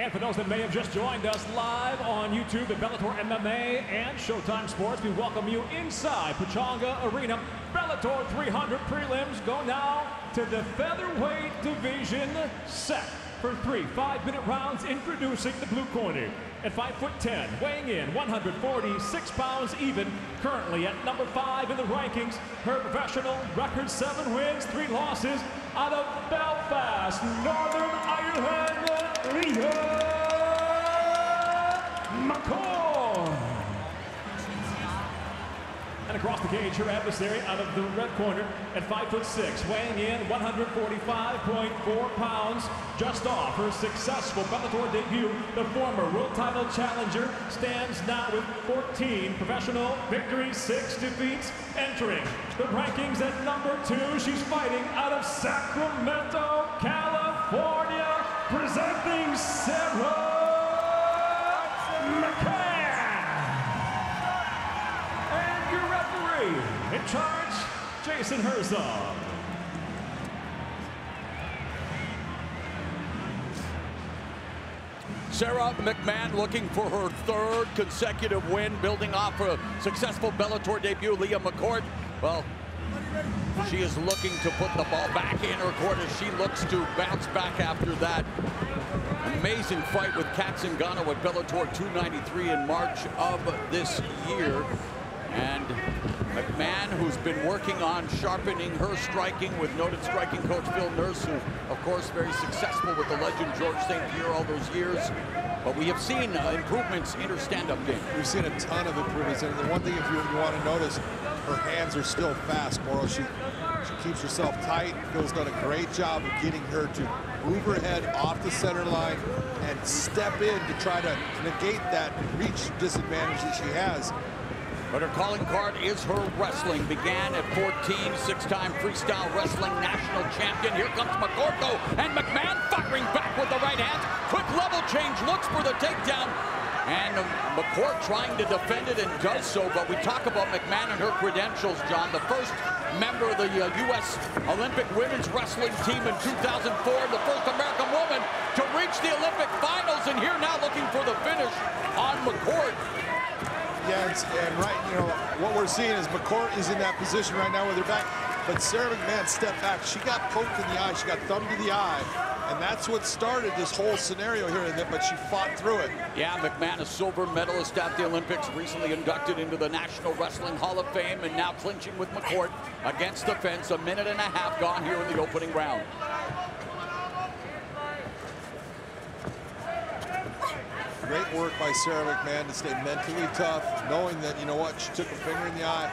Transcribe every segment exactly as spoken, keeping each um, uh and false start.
And for those that may have just joined us live on YouTube at Bellator M M A and Showtime Sports, we welcome you inside Pechanga Arena. Bellator three hundred prelims go now to the featherweight division, set for three five-minute rounds. Introducing the blue corner, at five foot ten, weighing in one hundred forty-six pounds even, currently at number five in the rankings. Her professional record, seven wins, three losses, out of Belfast, Northern Ireland, Leah McCourt. And across the cage, her adversary out of the red corner at five foot six, weighing in one hundred forty-five point four pounds, just off her successful Bellator debut. The former world title challenger stands now with fourteen professional victories, six defeats, entering the rankings at number two. She's fighting out of Sacramento, California, presenting Sara McMann. And your referee in charge, Jason Herzog. Sara McMann looking for her third consecutive win, building off her successful Bellator debut. Leah McCourt, well, she is looking to put the ball back in her court as she looks to bounce back after that amazing fight with Cat Zingano at Bellator two ninety-three in March of this year. And McMann, who's been working on sharpening her striking with noted striking coach Phil Nurse, who, of course, very successful with the legend George Saint Pierre all those years. But we have seen uh, improvements in her stand-up game. We've seen a ton of improvements. And the one thing, if you, you want to notice, her hands are still fast, Moro. She, she keeps herself tight. Phil's done a great job of getting her to move her head off the center line and step in to try to negate that reach disadvantage that she has. But her calling card is her wrestling. Began at fourteen, six-time freestyle wrestling national champion. Here comes McCourt, though, and McMann firing back with the right hand. Quick level change, looks for the takedown. And McCourt trying to defend it and does so. But we talk about McMann and her credentials, John. The first member of the U S Olympic women's wrestling team in two thousand four. The first American woman to reach the Olympic finals. And here now looking for the finish on McCourt. Yeah, and right, you know, what we're seeing is McCourt is in that position right now with her back, but Sara McMann stepped back. She got poked in the eye. She got thumbed to the eye, and that's what started this whole scenario here, but she fought through it. Yeah, McMann, a silver medalist at the Olympics, recently inducted into the National Wrestling Hall of Fame, and now clinching with McCourt against the fence. A minute and a half gone here in the opening round. Great work by Sara McMann to stay mentally tough, knowing that, you know what, she took a finger in the eye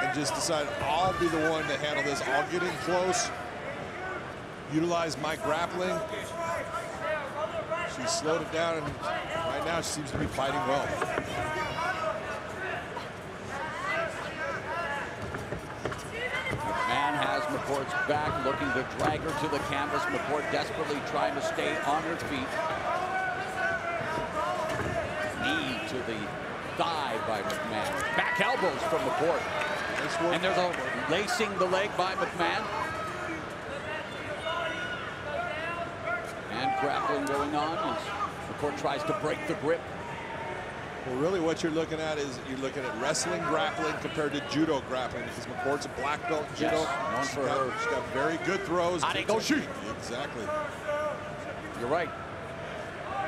and just decided, I'll be the one to handle this. I'll get in close, utilize my grappling. She slowed it down, and right now she seems to be fighting well. McMann has McCourt's back, looking to drag her to the canvas. McCourt desperately trying to stay on her feet. To the thigh by McMann. Back elbows from McCourt. Nice work. And there's a lacing the leg by McMann. And grappling going on as McCourt tries to break the grip. Well, really what you're looking at is you're looking at wrestling grappling compared to judo grappling, because McCourt's a black belt in judo. Yes, she's, for got, her. she's got very good throws. Go shoot. Exactly. You're right.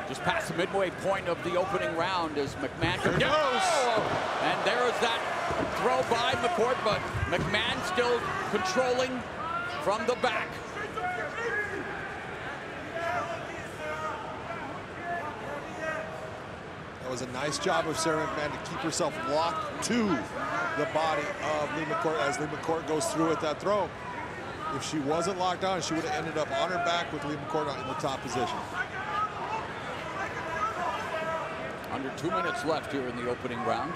Just past the midway point of the opening round as McMann goes. And there is that throw by McCourt, but McMann still controlling from the back. That was a nice job of Sara McMann to keep herself locked to the body of Leah McCourt as Leah McCourt goes through with that throw. If she wasn't locked on, she would have ended up on her back with Leah McCourt in the top position. Under two minutes left here in the opening round.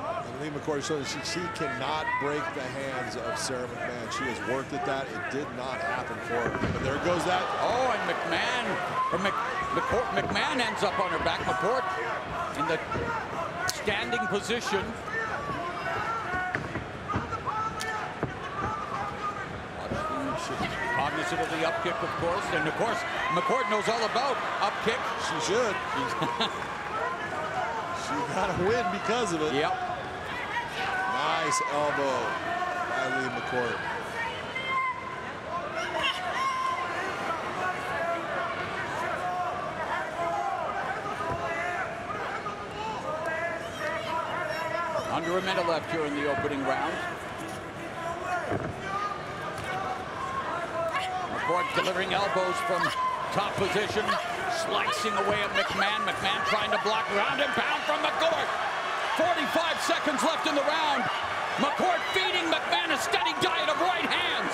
And Leah McCourt shows she, she cannot break the hands of Sara McMann. She has worked at that. It did not happen for her. But there goes that. Oh, and McMann, or Mc, McCourt, McMann ends up on her back. McCourt in the standing position. cognizant of the up kick, of course. And, of course, McCourt knows all about up kick. She should. She got a win because of it. Yep. Nice elbow by Leah McCourt. Under a minute left here in the opening round. McCourt delivering elbows from top position, slicing away at McMann. McMann trying to block, round and pound from McCourt. forty-five seconds left in the round. McCourt feeding McMann a steady diet of right hands.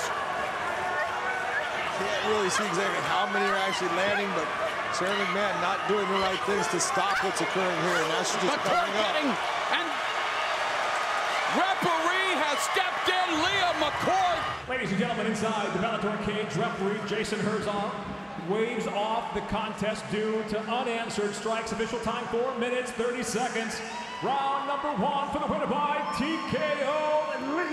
Can't really see exactly how many are actually landing, but Sara McMann not doing the right things to stop what's occurring here. And that's just coming up. Referee has stepped in, Leah McCourt. Ladies and gentlemen, inside the Bellator cage, referee Jason Herzog waves off the contest due to unanswered strikes. Official time, four minutes, thirty seconds. Round number one for the winner by T K O, Leah